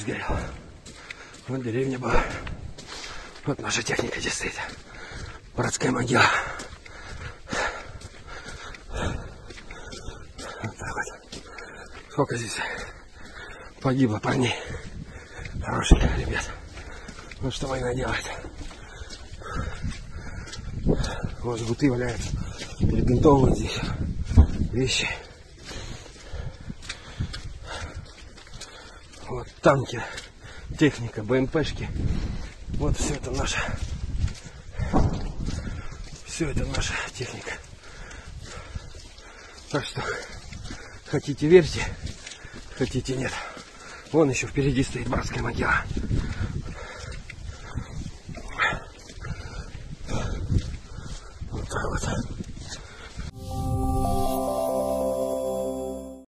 дом сгорел. Вот деревня была. Вот наша техника здесь стоит. Братская могила. Вот так вот. Сколько здесь погибло парней. Хороших ребят. Ну что война делает? Вот жгуты валяются. Перебинтовывают здесь вещи. Вот танки, техника, БМПшки. Вот все это наша. Все это наша техника. Так что хотите верьте, хотите нет. Вон еще впереди стоит братская могила. Вот так вот.